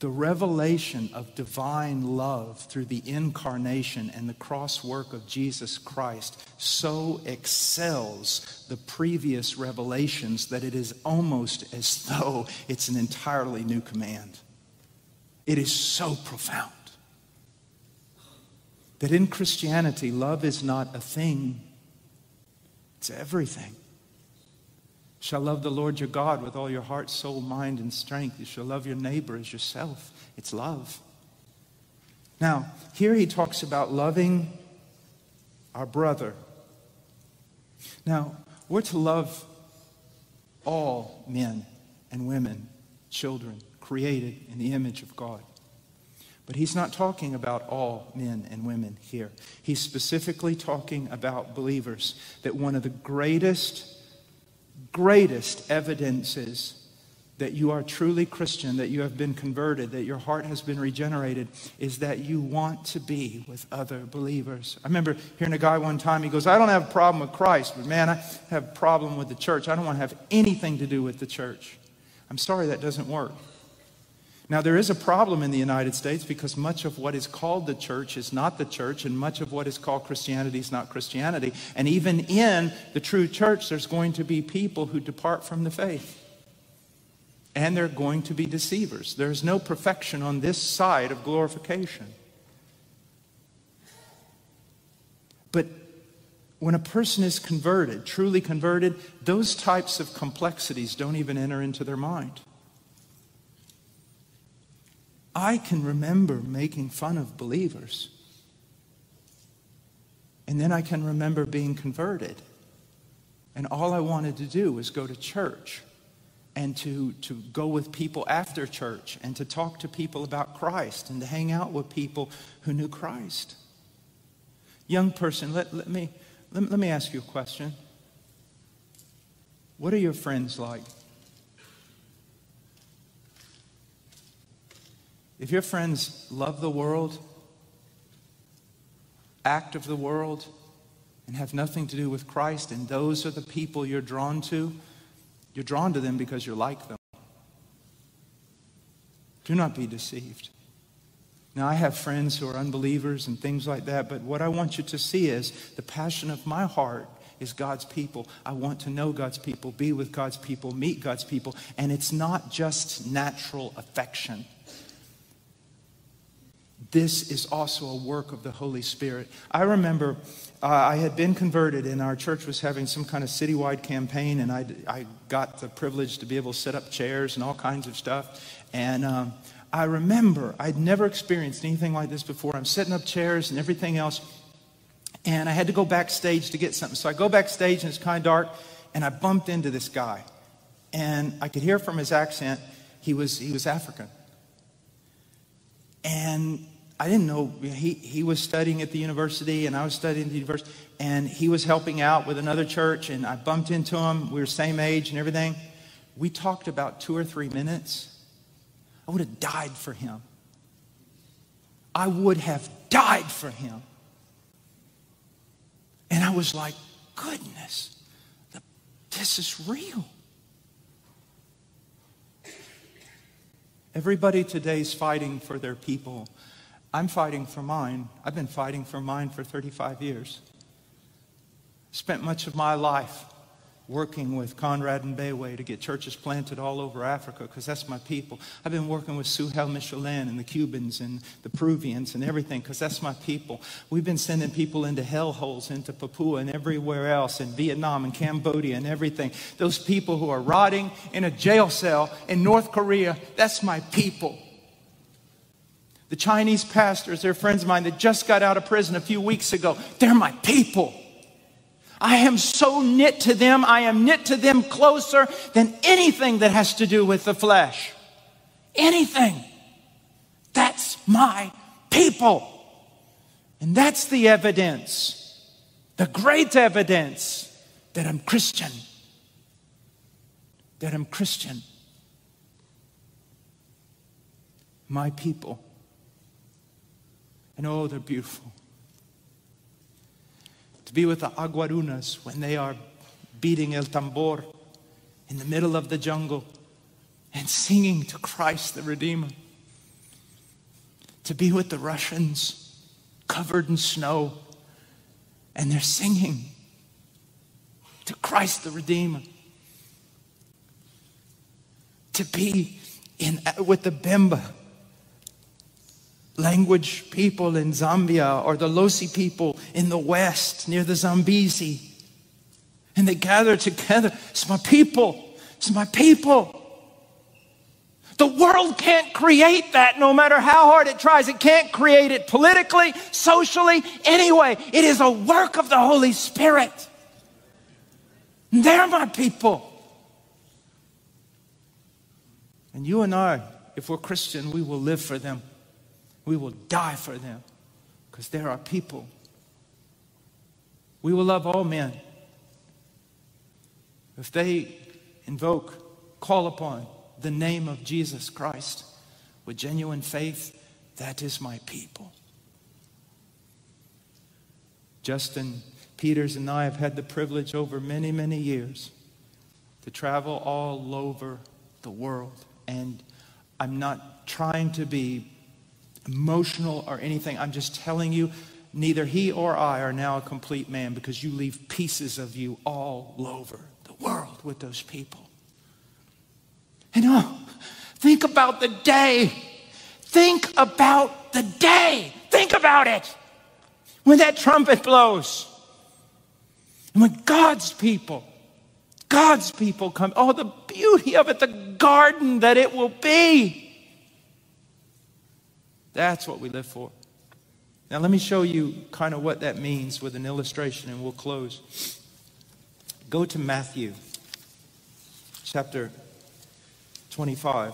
the revelation of divine love through the incarnation and the cross work of Jesus Christ so excels the previous revelations that it is almost as though it's an entirely new command. It is so profound. that in Christianity, love is not a thing. It's everything. You shall love the Lord your God with all your heart, soul, mind, and strength. You shall love your neighbor as yourself. It's love. Now, here he talks about loving our brother. Now, we're to love all men and women, children, created in the image of God. But he's not talking about all men and women here. He's specifically talking about believers. That one of the greatest, greatest evidences that you are truly Christian, that you have been converted, that your heart has been regenerated, is that you want to be with other believers. I remember hearing a guy one time, he goes, I don't have a problem with Christ, but man, I have a problem with the church. I don't want to have anything to do with the church. I'm sorry, that doesn't work. Now, there is a problem in the United States because much of what is called the church is not the church, and much of what is called Christianity is not Christianity. And even in the true church, there's going to be people who depart from the faith. And they're going to be deceivers. There's no perfection on this side of glorification. But when a person is converted, truly converted, those types of complexities don't even enter into their mind. I can remember making fun of believers. And then I can remember being converted. And all I wanted to do was go to church and to, to go with people after church and to talk to people about Christ and to hang out with people who knew Christ. Young person, let, let me, let, let me ask you a question. What are your friends like? If your friends love the world, act of the world, and have nothing to do with Christ, and those are the people you're drawn to, you're drawn to them because you're like them. Do not be deceived. Now, I have friends who are unbelievers and things like that, but what I want you to see is the passion of my heart is God's people. I want to know God's people, be with God's people, meet God's people, and it's not just natural affection. This is also a work of the Holy Spirit. I remember uh, I had been converted and our church was having some kind of citywide campaign, and I, I got the privilege to be able to set up chairs and all kinds of stuff. And um, I remember I'd never experienced anything like this before. I'm setting up chairs and everything else, and I had to go backstage to get something. So I go backstage and it's kind of dark, and I bumped into this guy. And I could hear from his accent, he was, he was African. And I didn't know, he, he was studying at the university and I was studying at the university, and he was helping out with another church, and I bumped into him. We were same age and everything. We talked about two or three minutes. I would have died for him. I would have died for him. And I was like, goodness, this is real. Everybody today is fighting for their people. I'm fighting for mine. I've been fighting for mine for thirty-five years. Spent much of my life working with Conrad and Beiwei to get churches planted all over Africa, because that's my people. I've been working with Suhel Michelin and the Cubans and the Peruvians and everything, because that's my people. We've been sending people into hell holes, into Papua and everywhere else, in Vietnam and Cambodia and everything. Those people who are rotting in a jail cell in North Korea, that's my people. The Chinese pastors, they're friends of mine that just got out of prison a few weeks ago. They're my people. I am so knit to them. I am knit to them closer than anything that has to do with the flesh. Anything. That's my people. And that's the evidence, the great evidence that I'm Christian. That I'm Christian. My people. And oh, they're beautiful. To be with the Aguarunas when they are beating el tambor in the middle of the jungle and singing to Christ the Redeemer. To be with the Russians covered in snow and they're singing to Christ the Redeemer. To be in, with the Bemba language people in Zambia or the Lozi people in the west near the Zambezi. And they gather together. It's my people. It's my people. The world can't create that no matter how hard it tries. It can't create it politically, socially, anyway. It is a work of the Holy Spirit. And they're my people. And you and I, if we're Christian, we will live for them. We will die for them because they're our people. We will love all men. If they invoke, call upon the name of Jesus Christ with genuine faith, that is my people. Justin Peters and I have had the privilege over many, many years to travel all over the world. And I'm not trying to be emotional or anything. I'm just telling you, neither he or I are now a complete man because you leave pieces of you all over world with those people. And oh, think about the day. Think about the day. Think about it. When that trumpet blows. And when God's people, God's people come. Oh, the beauty of it, the garden that it will be. That's what we live for. Now let me show you kind of what that means with an illustration and we'll close. Go to Matthew chapter twenty-five.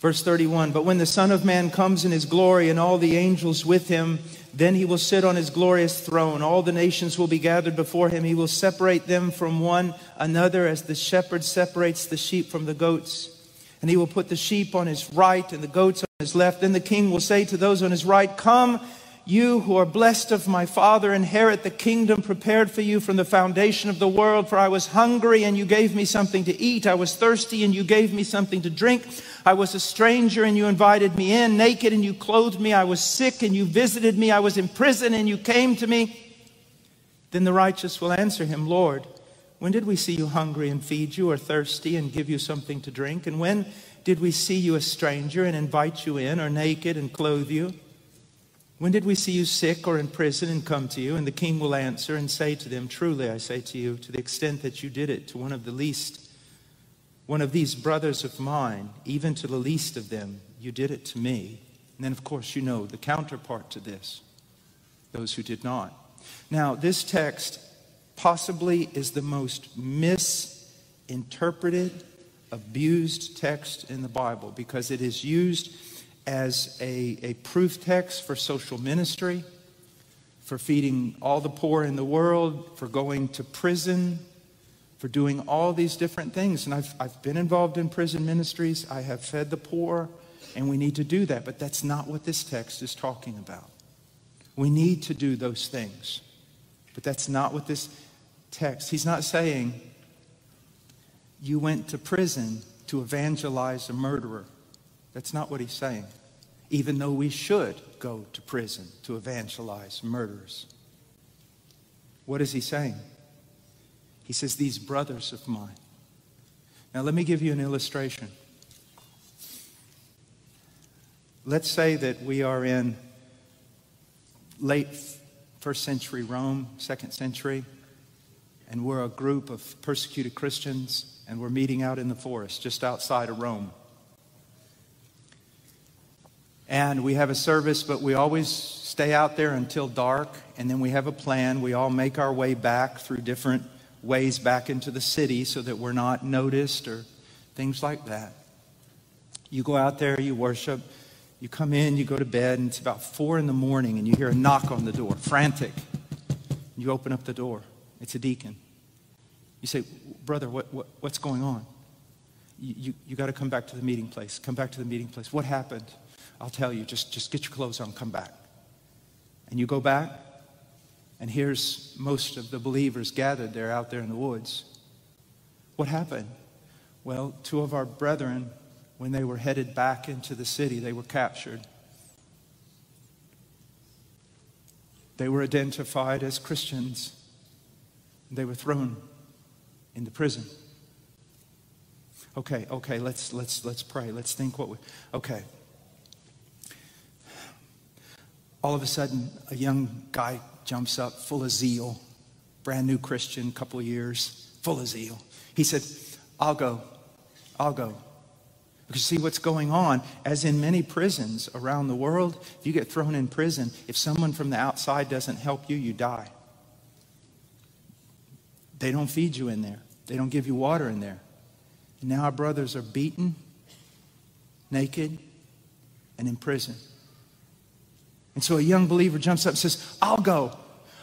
Verse thirty-one, but when the Son of Man comes in his glory and all the angels with him, then he will sit on his glorious throne. All the nations will be gathered before him. He will separate them from one another as the shepherd separates the sheep from the goats. And he will put the sheep on his right and the goats on his left. Then the king will say to those on his right, come, you who are blessed of my Father, inherit the kingdom prepared for you from the foundation of the world. For I was hungry, and you gave me something to eat. I was thirsty, and you gave me something to drink. I was a stranger, and you invited me in. Naked, and you clothed me. I was sick, and you visited me. I was in prison, and you came to me. Then the righteous will answer him, Lord, when did we see you hungry and feed you, or thirsty and give you something to drink? And when did we see you a stranger and invite you in, or naked and clothe you? When did we see you sick or in prison and come to you? And the king will answer and say to them, truly, I say to you, to the extent that you did it to one of the least, one of these brothers of mine, even to the least of them, you did it to me. And then, of course, you know the counterpart to this, those who did not. Now, this text possibly is the most misinterpreted, abused text in the Bible because it is used as a, a proof text for social ministry, for feeding all the poor in the world, for going to prison, for doing all these different things. And I've, I've been involved in prison ministries. I have fed the poor, and we need to do that. But that's not what this text is talking about. We need to do those things. But that's not what this text, he's not saying you went to prison to evangelize a murderer. That's not what he's saying, even though we should go to prison to evangelize murderers. What is he saying? He says, these brothers of mine. Now, let me give you an illustration. Let's say that we are in late first century Rome, second century, and we're a group of persecuted Christians, and we're meeting out in the forest just outside of Rome. And we have a service, but we always stay out there until dark, and then we have a plan. We all make our way back through different ways back into the city so that we're not noticed or things like that. You go out there, you worship, you come in, you go to bed, and it's about four in the morning, and you hear a knock on the door, frantic. You open up the door. It's a deacon. You say, brother, what, what, what's going on? You, you, you got to come back to the meeting place. Come back to the meeting place. What happened? I'll tell you, just, just get your clothes on, come back. And you go back, and here's most of the believers gathered there out there in the woods. What happened? Well, two of our brethren, when they were headed back into the city, they were captured. They were identified as Christians. They were thrown into prison. Okay, okay, let's let's let's pray. Let's think what we okay. All of a sudden, a young guy jumps up full of zeal, brand new Christian, couple of years, full of zeal. He said, I'll go, I'll go. Because see what's going on, as in many prisons around the world, if you get thrown in prison, if someone from the outside doesn't help you, you die. They don't feed you in there. They don't give you water in there. And now our brothers are beaten, naked, and in prison. And so a young believer jumps up and says, I'll go.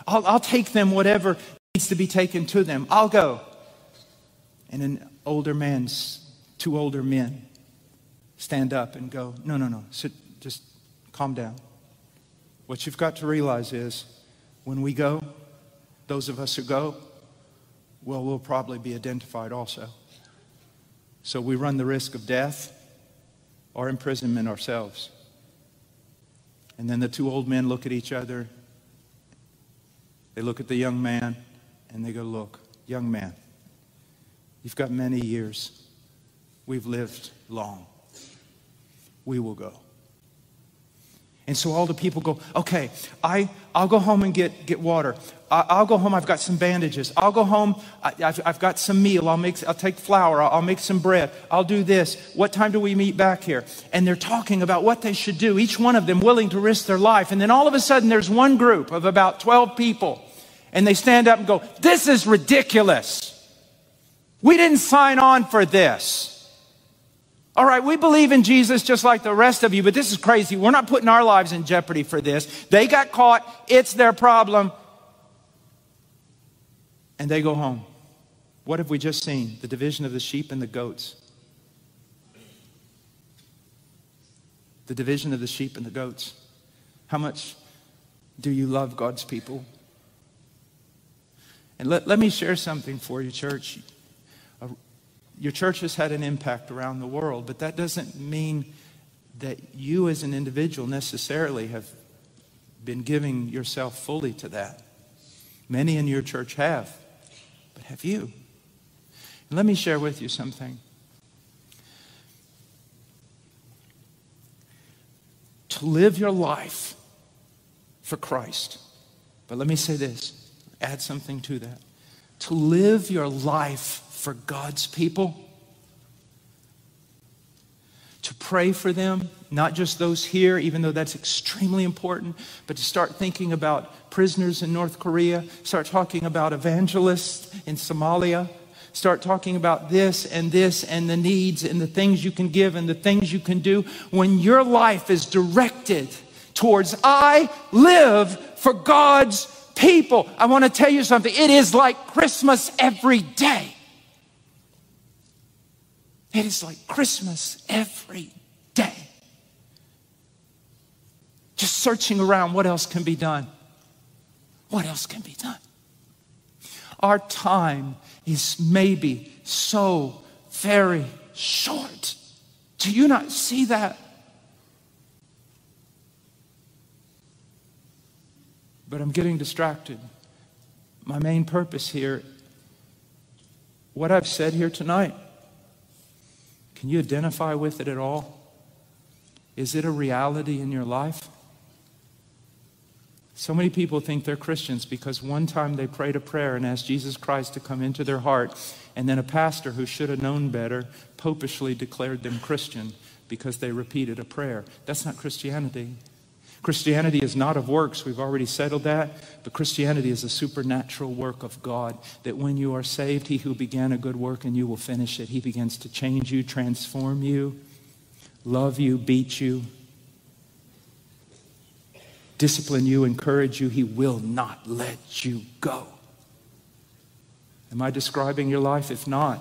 I'll, I'll take them whatever needs to be taken to them. I'll go. And an older man, two older men, stand up and go, no, no, no, sit, just calm down. What you've got to realize is when we go, those of us who go, well, we'll probably be identified also. So we run the risk of death or imprisonment ourselves. And then the two old men look at each other. They look at the young man and they go, look, young man, you've got many years. We've lived long. We will go. And so all the people go, okay, I, I'll go home and get, get water. I, I'll go home, I've got some bandages. I'll go home, I, I've, I've got some meal. I'll, make, I'll take flour, I'll, I'll make some bread. I'll do this. What time do we meet back here? And they're talking about what they should do, each one of them willing to risk their life. And then all of a sudden there's one group of about twelve people. And they stand up and go, this is ridiculous. We didn't sign on for this. All right, we believe in Jesus just like the rest of you, but this is crazy. We're not putting our lives in jeopardy for this. They got caught. It's their problem. And they go home. What have we just seen? The division of the sheep and the goats. The division of the sheep and the goats. How much do you love God's people? And let, let me share something for you, church. Your church has had an impact around the world, but that doesn't mean that you as an individual necessarily have been giving yourself fully to that. Many in your church have, but have you? And let me share with you something. To live your life for Christ, but let me say this, add something to that. To live your life for God's people, to pray for them, not just those here, even though that's extremely important, but to start thinking about prisoners in North Korea, start talking about evangelists in Somalia, start talking about this and this and the needs and the things you can give and the things you can do. When your life is directed towards, I live for God's people, I want to tell you something, it is like Christmas every day. It is like Christmas every day. Just searching around, what else can be done? What else can be done? Our time is maybe so very short. Do you not see that? But I'm getting distracted. My main purpose here, what I've said here tonight, can you identify with it at all? Is it a reality in your life? So many people think they're Christians because one time they prayed a prayer and asked Jesus Christ to come into their heart, and then a pastor who should have known better popishly declared them Christian because they repeated a prayer. That's not Christianity. Christianity is not of works, we've already settled that, but Christianity is a supernatural work of God, that when you are saved, he who began a good work in you will finish it. He begins to change you, transform you, love you, beat you, discipline you, encourage you. He will not let you go. Am I describing your life? If not,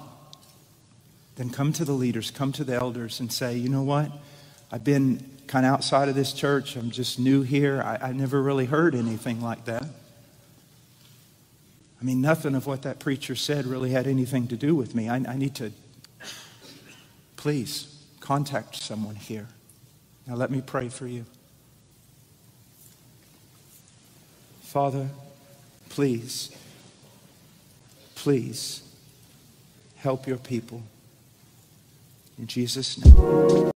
then come to the leaders, come to the elders and say, you know what, I've been kind of outside of this church. I'm just new here. I, I never really heard anything like that. I mean, nothing of what that preacher said really had anything to do with me. I, I need to, please, contact someone here. Now let me pray for you. Father, please, please help your people. In Jesus' name.